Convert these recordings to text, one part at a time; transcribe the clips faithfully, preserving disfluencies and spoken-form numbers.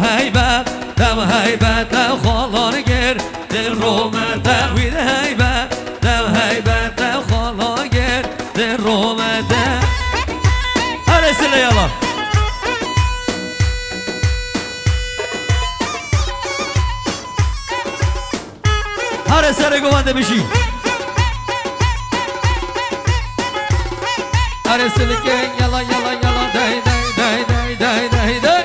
ها هیبت دم هیبت خالان گر دل رو من تحویل هیبت دم هیبت خالان گر دل رو من هر سله یالا هر سره گوانده بشی هر سله که یالا یالا یالا دی دی دی دی دی دی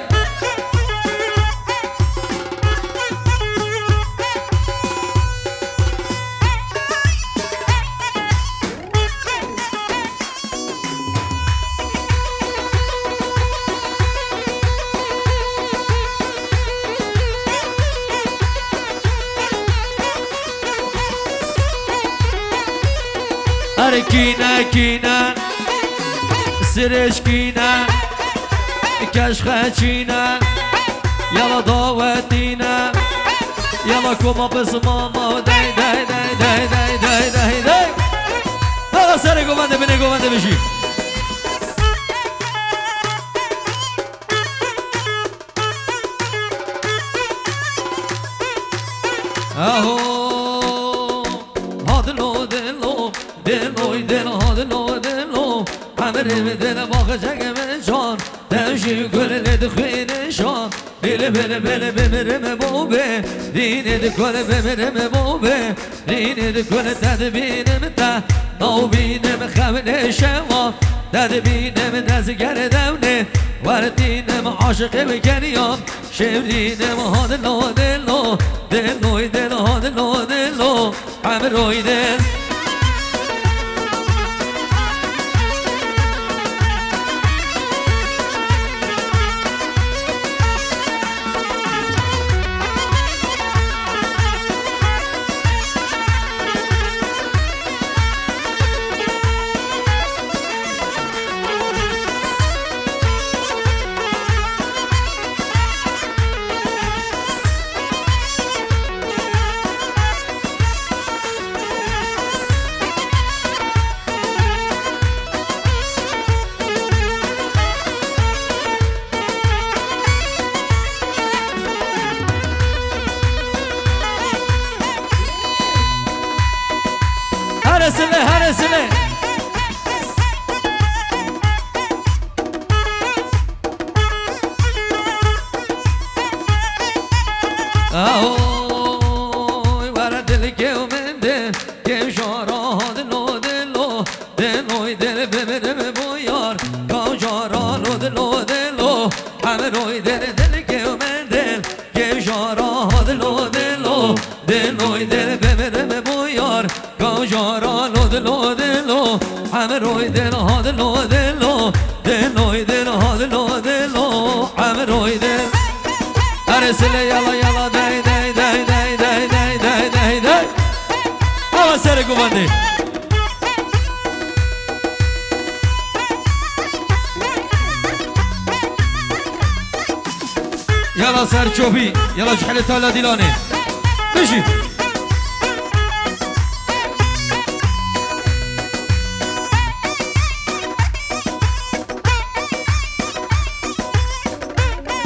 کینه کینه سرش کینه کشخه چینه یلا داوتینه یلا کما بس ماما دی دی دی دی دی دی دی دی حالا سر گوانده بینه گوانده بشی اهو دل دل باغ جگم جان دمشی گل دل خیلی شان بله بله بله بمیرم بابه دینه دکل بمیرم بابه دینه دکل تدبینم تا نوبینم خمل شما تدبینم نزگر دونه وردینم عاشق بکنیم شمدینم ها دلو دلو دلوی دل ها دلو دلو همه روی دل يلا سار شوفي يلا جحلت ولا ديلاني بيجي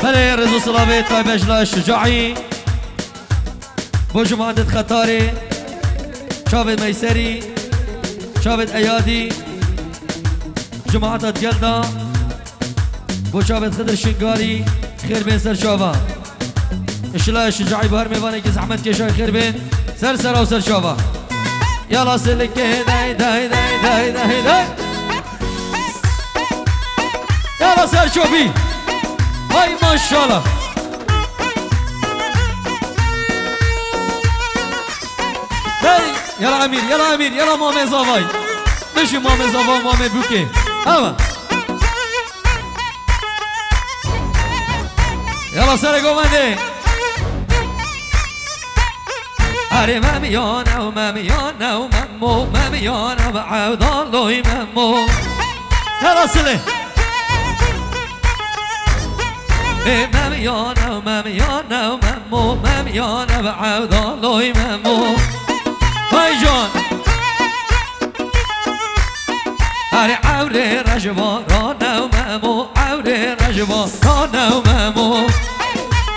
هلا رزو صلابي طيب اجلا الشجاعي بوجو معدد خطاري شابت ميسري شابت ايادي جماعة جلدة بوشابت خضر شنقاري خير بين سر شوفا الشلاش الشجاعي بهر ميباني كي زحمت كي شاي خير بين سر سر او سر شوفا يا راس الكيداي داي داي داي داي داي يا راس الشوبي. هاي ما شاء الله يلا امير يلا امير يلا مامي زافاي ماشي مامي زافاي مامي بوكي هوا يلا ساري قوماندي اري ماميونا وماميونا ومامو ماميونا وعاود الله يمامو يلا سلي ماميونا وماميونا ومامو ماميونا وعاود الله يمامو هاي جون اري عاودي رجبو رونا ومامو عاودي رجبو رونا ومامو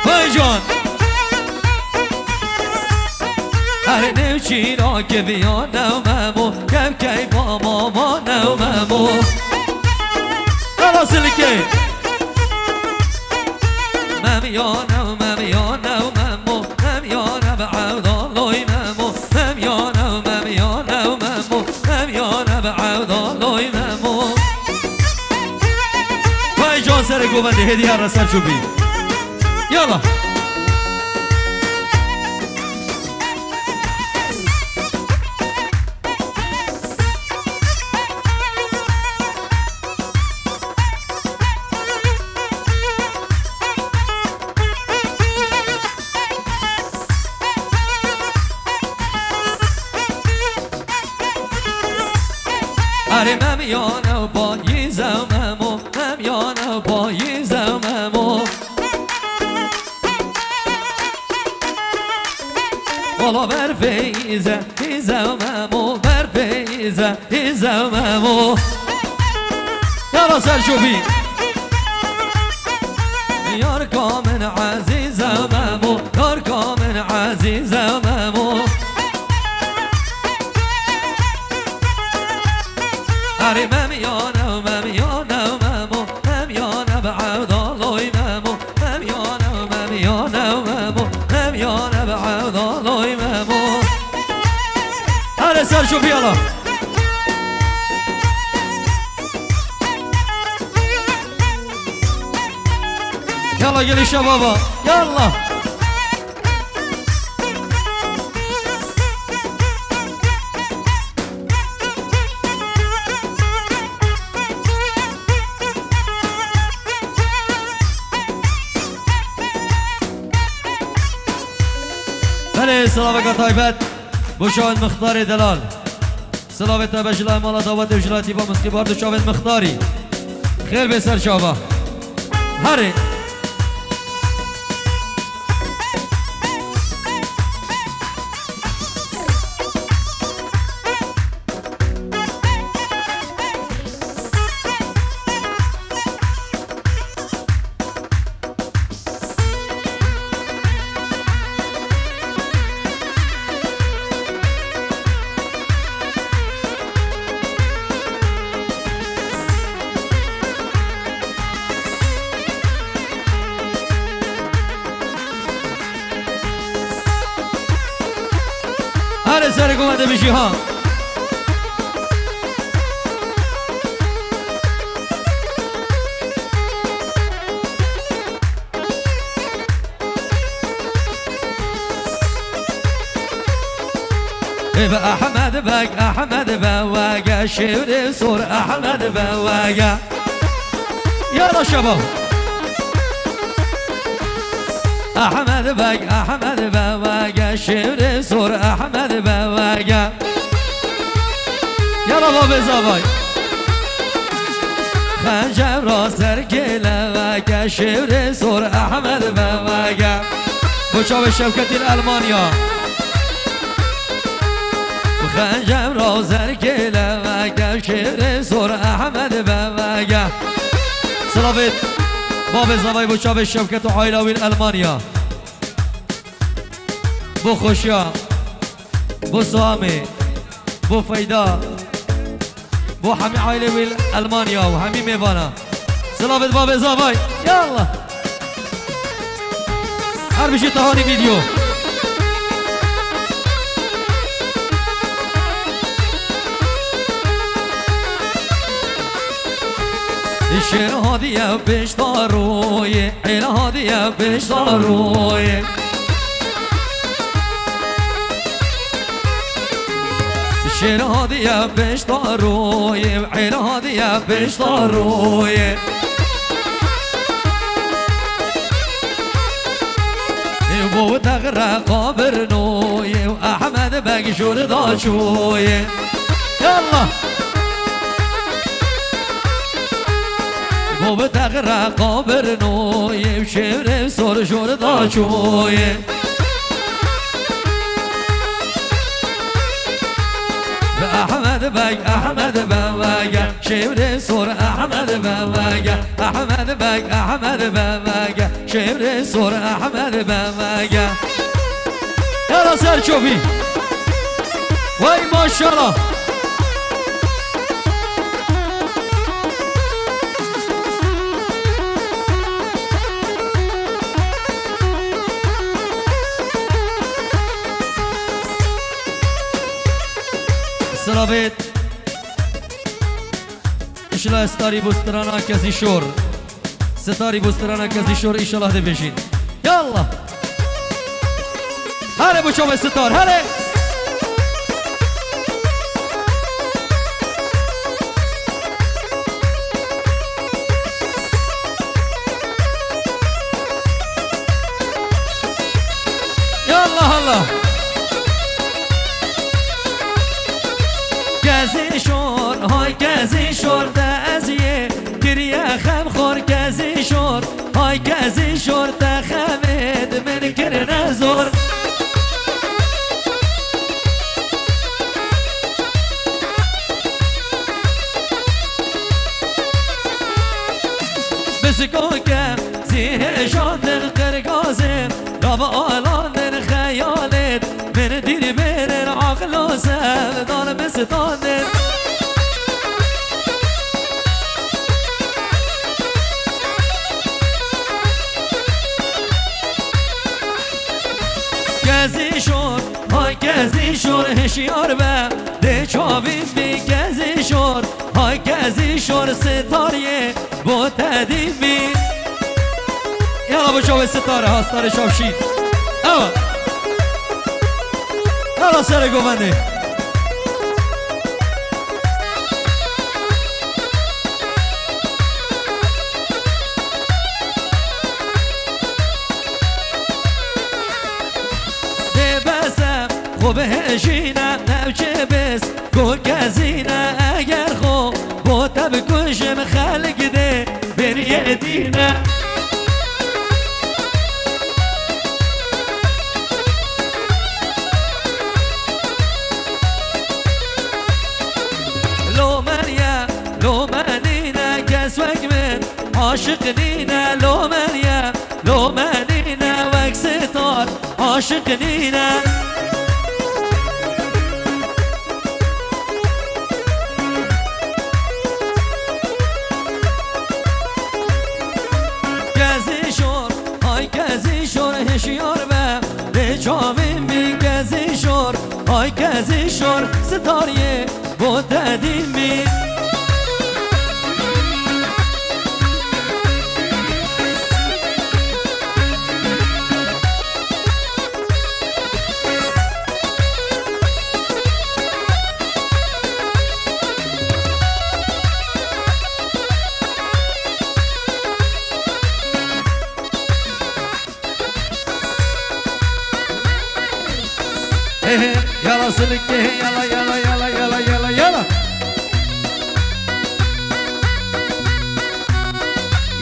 هاي جون اري نوشي راكي بيانا ومامو كم كي بابا بانا ومامو خلاص الكي ماميانا وماميانا ومامو ماميانا بعاود الله يمامو ماميانا وماميانا ومامو ماميانا بعاود الله يمامو هاي جون سري قوماندي هديه الرسال شوفي يلا اري ماميونا وبايزا ومامو ماميونا وبايزا ومامو والله برفيزا ايزا ومامو برفيزا ايزا ومامو يا راس الشوبي ياركا من عزيزة ومامو ياركا من عزيزة ومامو اري ماميونا وماميونا ومامو ماميونا بعاود الله يمامو ماميونا وماميونا ومامو ماميونا بعاود الله يمامو هلا سار شوف يلا يلا قلي شبابا يلا سلامك طيبات بوشاهد مختاري دلال سلامت بجلاء مالا دوات وجلاتي بامسكي باردو شاهد مختاري خير بسر شابه هري ساري قوماندي بجيهان يبقى احمد بك احمد بواقه شيري صور احمد بواقه يلا شباب احمد بك احمد بواقه شيري صور احمد بواقه يلا بابا زباي خنجر راس رجله واقه شيري صور احمد بواقه بشوف شبكه الالمانيا خنجر راس رجله واقه شيري صور احمد بواقه صلابت باب زبای بچه به شبکت عایلاوین المانیا بو خوشیا بو سامی بو فیدا بو حمی عایلاوین المانیا و حمی میبانا سلامت باب زبای یالله هر بشی تهانی ویدیو شير هادي يا بيش ضروي عيل هادي يا بيش ضروي شير هادي يا بيش ضروي عيل هادي يا بيش ضروي بو تغرى قبر نوي وأحمد باقي شور داشوي يلا بو تغرى قبر نوي وشير صور شور داشوي أحمد باقي أحمد باقي شير صور أحمد باقي أحمد باقي أحمد باقي شعر صور أحمد بمجا يلا سهل شوفي واي ما شاء الله سرابيت إيش لا استاري بسترانا كزي شور ستاري بوسترانا كازي شور إن شاء الله هدي بيجين يلا هلا بشوف الستار هلا يلا هلا كازي شور هاي كازي شور تازية كريا خم خور كازي شور هاي كازي شور تخمد من كرنا زور بسكوكا زيه شادر قرقازر رب آلان من خيالت من دير بير عقل و سهل دار مستانر كازي شور هاي كازي شور هشيار به ده چاوید بی كازي شور هاي كازي شور ستاریه بو تدیم بی یلا بو چاوید ستاره هستار شافشید اما یلا سر گومنده بهشینا نوچه بس گو کزینا اگر خو با تب کنشم خلق ده بریه دینا لومن یا لومن اینا کس وک من عاشق دینا لومن یا لومن اینا وک ستار عاشق دینا شیار به دچاویم بی کازی شور های کازی شور ستاریه بو تدیم بی يلا سلكي يلا يلا يلا يلا يلا يلا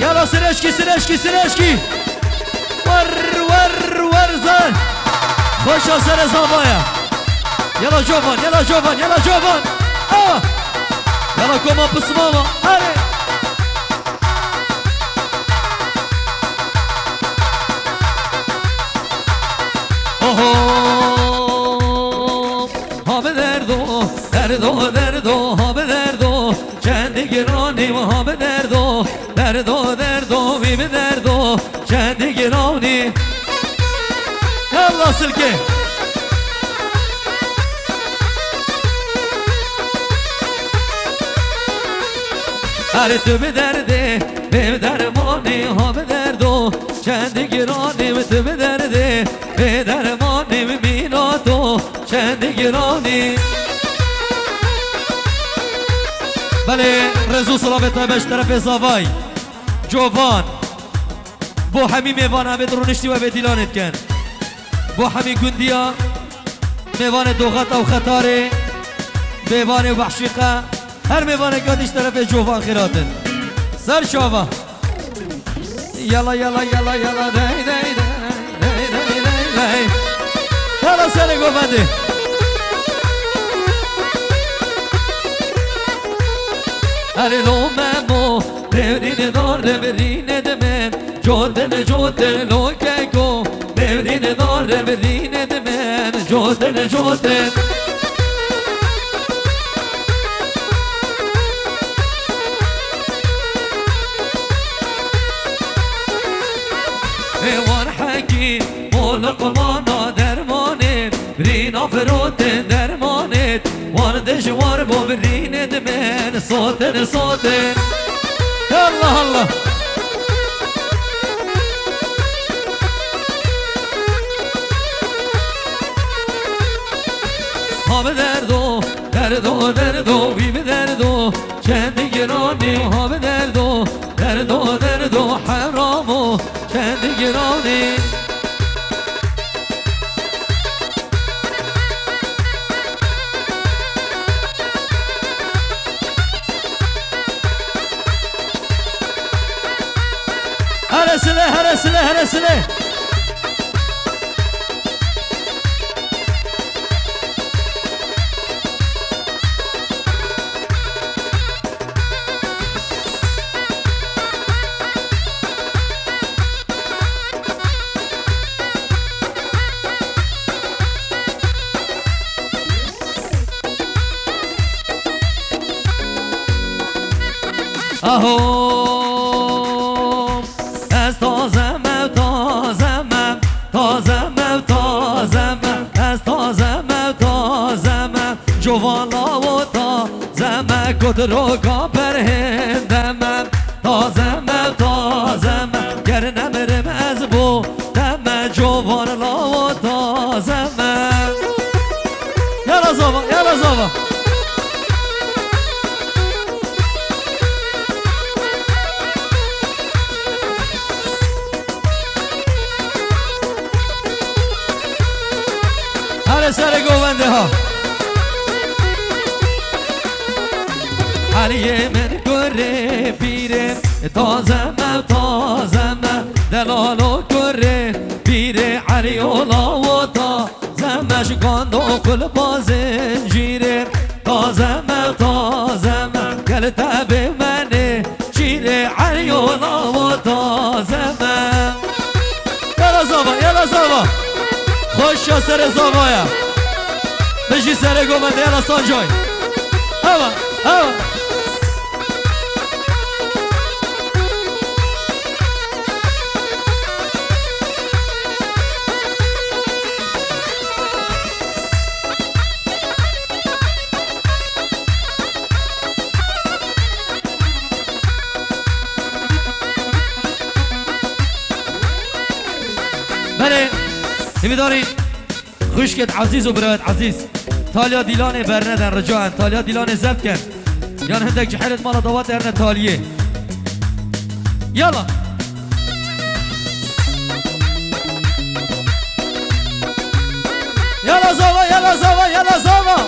يلا سرشكي سرشكي سرشكي ور ور ورزان خوشا سر زبايا يلا جوفان يلا جوفان يلا جوفان اه يلا كوما بسماما هاري دردو دردو ها به دردو چند گرانیم ها به دردو دردو دردو می به دردو چند گرانی الله سلکه هر تو به درده به درمانی ها به دردو چند گرانی و تو به درده به درمانی و میناتو چند گرانی. بله رزو سلامت های بش طرف زاوای جوان بو همی میوانه به درونشتی و به دیلانت کن بو همی گندیا میوان دوغت و خطاره میوان وحشیقه هر میوان گادیش طرف جوان خیراتن سر شاوا یلا یلا یلا یلا دی دی دی دی دی دی دی حالا سر گوبنده هر لوممو دورین دار دورین دمم جودن جودن لوکه گو دورین دار دورین دمم جودن جودن قمانا درمانت رینا فروت درمانت وارد جوار ببرینت من صوتن صوتن الله الله ها به دردو دردو دردو بی به دردو چند گرانی ها به دردو دردو دردو حرامو چند گرانی. هرسله هرسله هرسله اهو دروگا پرهندم تازم تازم گر نمرم از بو دم جوان لا و تازم یلا زاوا یلا زاوا هر سر گونده ها علیه من گره پیره تازم تازم دلالو گره پیره علیولا و تازمش گاندو قل بازن جیره تازم تازم گل تب منه جیره علیولا و تازم یلا زاوا یلا زاوا خوش یا سر زاوایا بشی سر گومنده یلا سانجای هوا هوا دارین خوشکت عزیز و برایت عزیز تالیا دیلان برندن رجاعن تالیا دیلان زبط کن یان هندک جحیلت مالا دوات ارن تالیه یلا یلا زاوا یلا زاوا یلا زاوا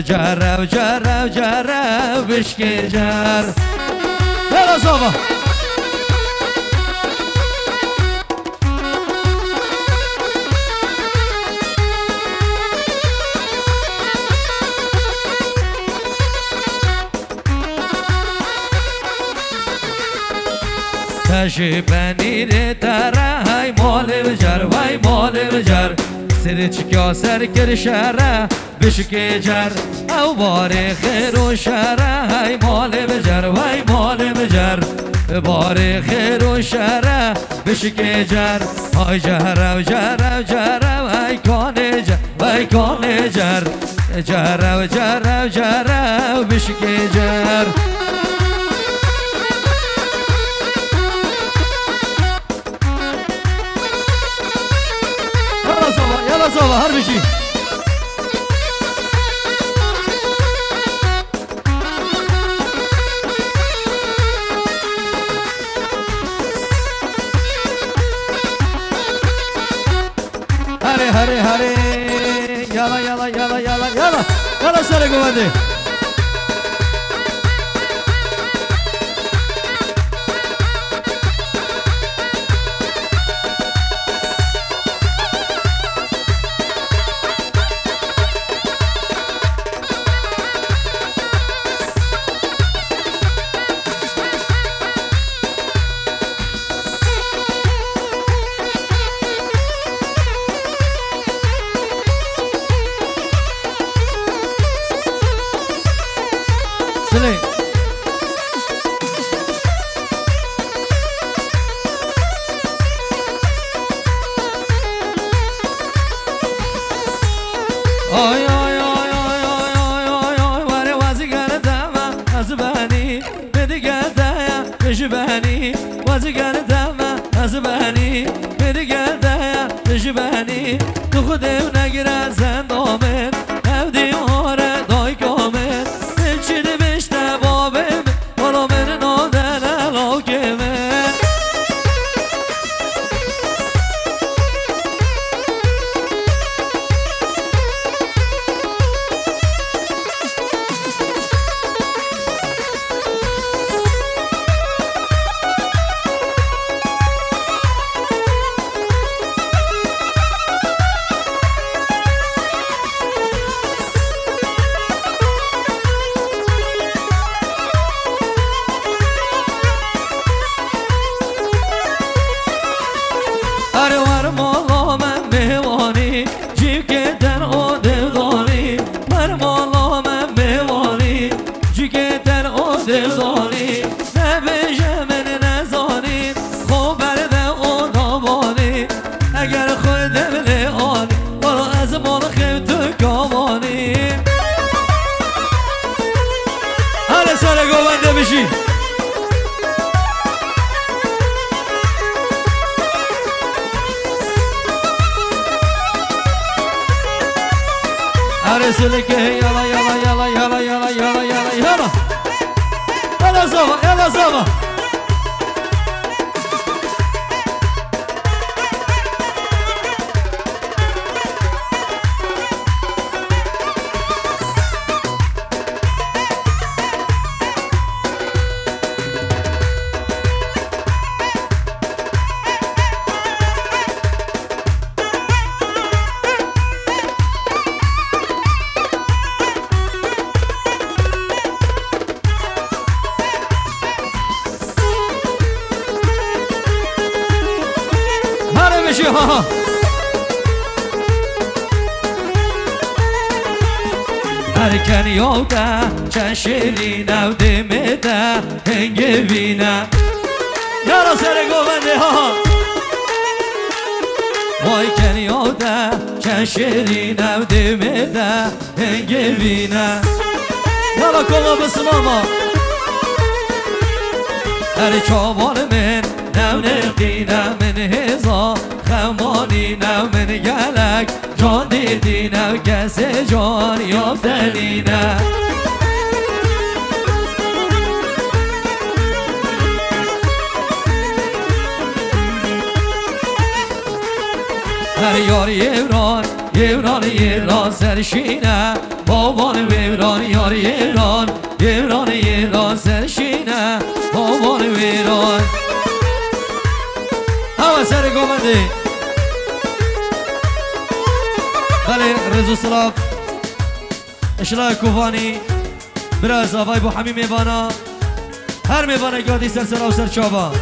جرا وجرا وجرا وبشكي جر يلا صبا تجي بنيني ترى هاي مولي بجر هاي مولي بجر سرچ كاسر كرشرة بشكي جر او باري خير وشرة هاي مولي بجر هاي مولي بجر باري خير وشرة بشكي جر هاي جهرة وجرة وجرة هاي كوني جر هاي كوني جر جهرة وجرة وجرة بشكي جر هر شيء هري هري هري يلا يلا يلا يلا يلا يلا سرق ودي سر یار ایران ایران ایران سرشینه بابان ایران یار ایران ایران ایران سرشینه بابان ایران هوا سر گمده بله رزو سلاف اشلاح کوفانی براز آفای بو حمی میبانا هر میبانه گادی سر سرا و سر چابا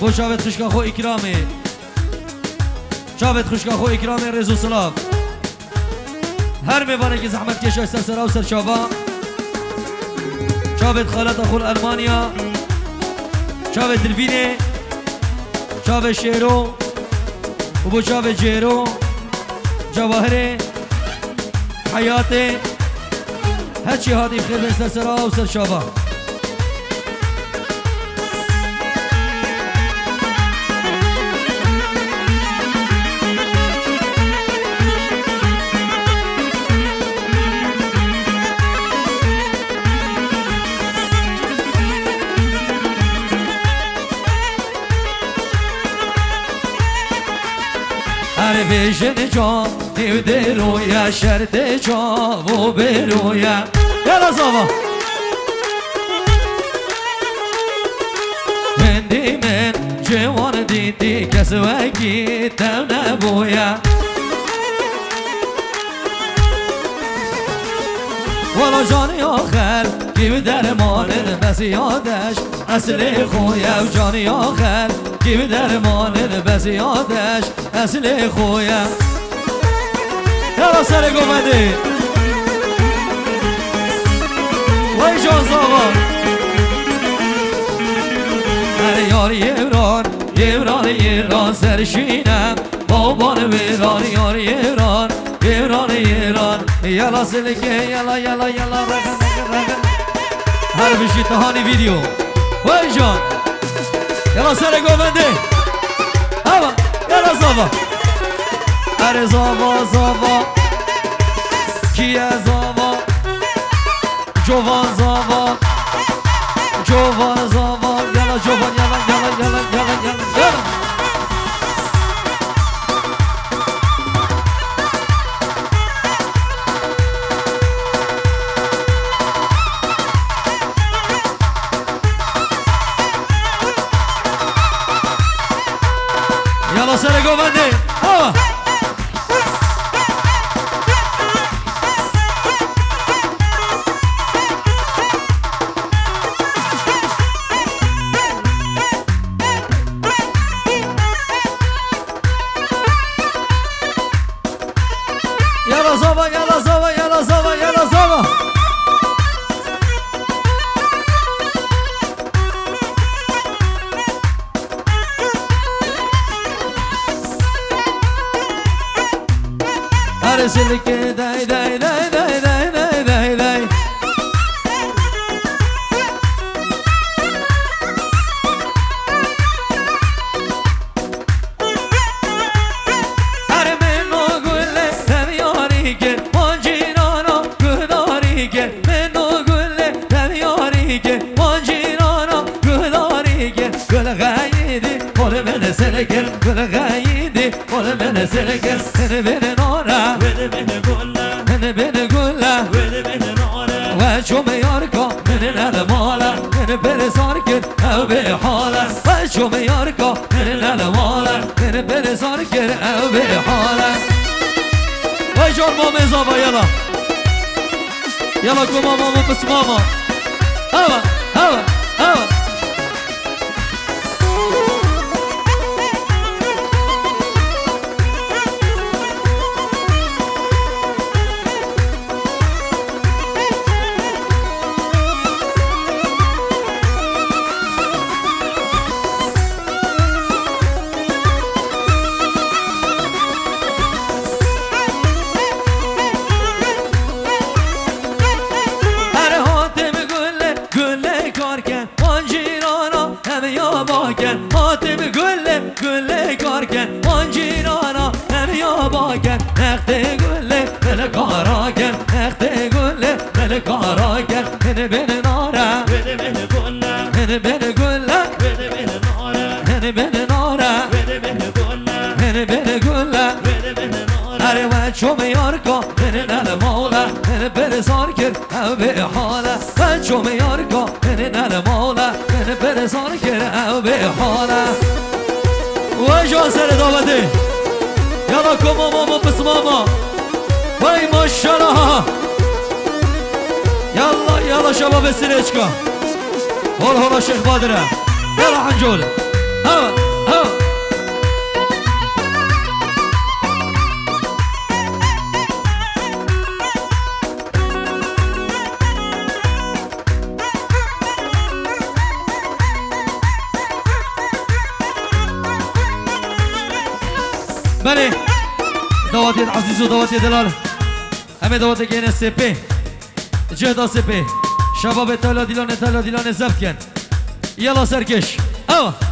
بو شابت خشکا خو اکرامه شابت خشکا خو اکرامه رزو سلاف هر میبانه که زحمت کشای سر سرا و سر چابا شابت خالتا خو الالمانیا شابت دلوینه شابت شیرو و بو شابت جیرو جواهره حیاته هرچی هادی بخیر به سر سرا و سر شابا هر بیشن جا دیو درویا شرد جا و برویا یلا زبا من دی من جوان دیدی کس وگی تم نبویا والا جانی آخر دیو درمانن بس یادش اصل خویا و جانی آخر دیو درمانن بس یادش اصل خویا یلا سر گمده وای جان زاوا هر یار ایران ایران ایران سرشینم بابان ویران یار ایران ایران ایران یلا سلکه یلا یلا یلا رقم رقم هر بشی تهانی ویدیو وای جان یلا سر گمده هوا یلا زاوا هر زاوا زاوا کیه زاوا جوان زاوا جوان زاوا یلا جوان یلا یلا یلا یلا یلا یلا سر گوونده ها سلكه داي داي داي داي داي داي داي منو قله تبياريك وجيرانا قداريك منو قله تبياريك وجيرانا قداريك قل غايدي قل من سلكه قل غايدي قل من سلكه سنبن شو میارکا من نلماله من برزار کرد او به حاله و شو میارکا من نلماله من برزار کرد او به حاله و جور ما میزابا یلا یلا گو ماما ما بس ماما هوا هوا هوا Baby شو میارکو من نلموله من برزار کرد او به حاله من شو میارکو من نلموله من برزار کرد او به حاله وای جان سر داده یالا کما ماما پس ماما وای ماشالله یالا یالا شباب سرچکا هول هول شیخ بادره یالا حنجوله ها بله دواتي عزيز ودواتي دلال همه دواتي که این سپه جهدا سپه شباب تالا دیلان تالا دیلان زبط کن یلا سرکش آوا